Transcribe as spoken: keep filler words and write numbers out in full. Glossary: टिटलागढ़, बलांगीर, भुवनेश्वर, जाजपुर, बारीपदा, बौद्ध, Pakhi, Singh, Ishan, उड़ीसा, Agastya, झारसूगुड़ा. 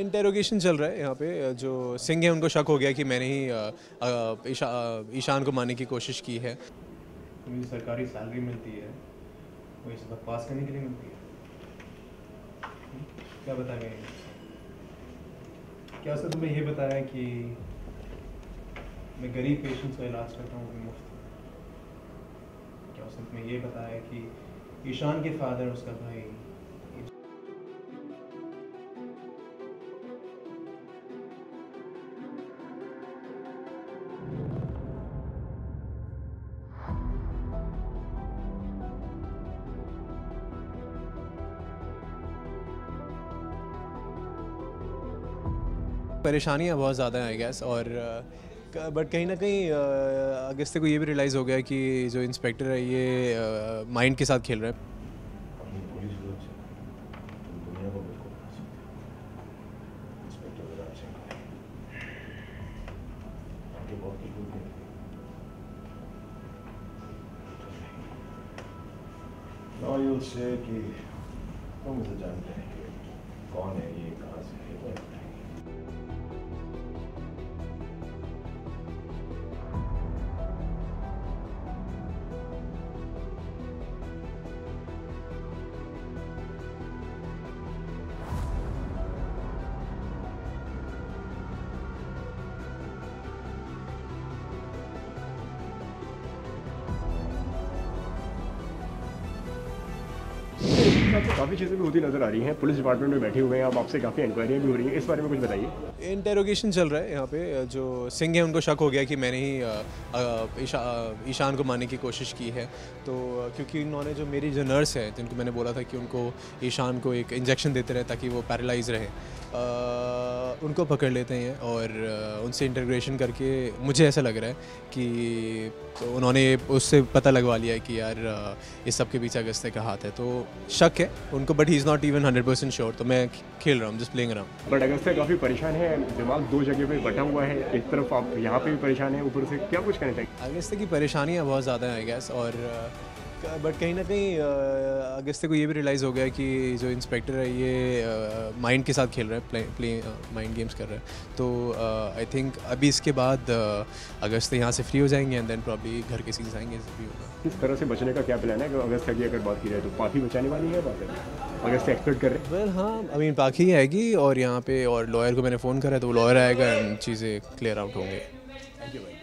Interrogation चल रहा है यहाँ पे। जो सिंह है उनको शक हो गया कि मैंने ही आ, आ, ईशा, आ, ईशान को मारने की कोशिश की है। मुझे सरकारी सैलरी मिलती है वो इस बकवास करने के लिए मिलती है। क्या बताया क्या सर तुम्हें ये बताया कि मैं गरीब पेशेंट्स का इलाज करता हूँ मुफ्त? क्या सर तुम्हें ये बताया कि ईशान के फादर उसका भाई परेशानियाँ बहुत ज़्यादा हैं आई गैस। और बट कहीं ना कहीं अगस्त्य को ये भी रियलाइज़ हो गया कि जो इंस्पेक्टर है ये माइंड के साथ खेल रहा है। कि तुम मुझे जानते हैं कि कौन है ये कहाँ से है। काफ़ी चीज़ें भी होती नज़र आ रही हैं। पुलिस डिपार्टमेंट में बैठे हुए हैं आप, आपसे काफ़ी इंक्वायरियाँ भी हो रही हैं, इस बारे में कुछ बताइए। इंटेरोगेशन चल रहा है यहाँ पे। जो सिंह है उनको शक हो गया कि मैंने ही आ, आ, ईशा, आ, ईशान को मारने की कोशिश की है। तो क्योंकि इन्होंने जो मेरी जो नर्स है जिनको मैंने बोला था कि उनको ईशान को एक इंजेक्शन देते रहे ताकि वो पैरालाइज रहे, आ, उनको पकड़ लेते हैं और उनसे इंटेरोगेशन करके मुझे ऐसा लग रहा है कि तो उन्होंने उससे पता लगवा लिया कि यार इस सब के पीछे अगस्त्य का हाथ है। तो शक है उनको but he is not even hundred percent sure. तो मैं खेल रहा हूँ, just playing around. But Agastya काफ़ी परेशान है, दिमाग दो जगह पे बटा हुआ है, एक तरफ आप यहाँ पे भी परेशान है, ऊपर से क्या कुछ कहना चाहिए? अगस्त्य की परेशानियाँ बहुत ज़्यादा हैं आई गैस। और बट कहीं ना कहीं अगस्त्य को ये भी रियलाइज़ हो गया कि जो इंस्पेक्टर है ये माइंड के साथ खेल रहा है, प्ले प्ले माइंड गेम्स कर रहा है। तो आई थिंक अभी इसके बाद अगस्त्य यहाँ से फ्री हो जाएंगे एंड देन प्रॉब्ली घर के सीधे जाएंगे। भी होगा किस तरह से बचने का क्या प्लान है? अगस्त्य की अगर बात की जाए तो पाखी बचाने वाली है बात है, अगस्त्य एक्सपेक्ट कर रहे हैं। वेल हाँ, आई मीन पाखी आएगी और यहाँ पर और लॉयर को मैंने फ़ोन करा है तो वो लॉयर आएगा एंड चीज़ें क्लियर आउट होंगे। Thank you.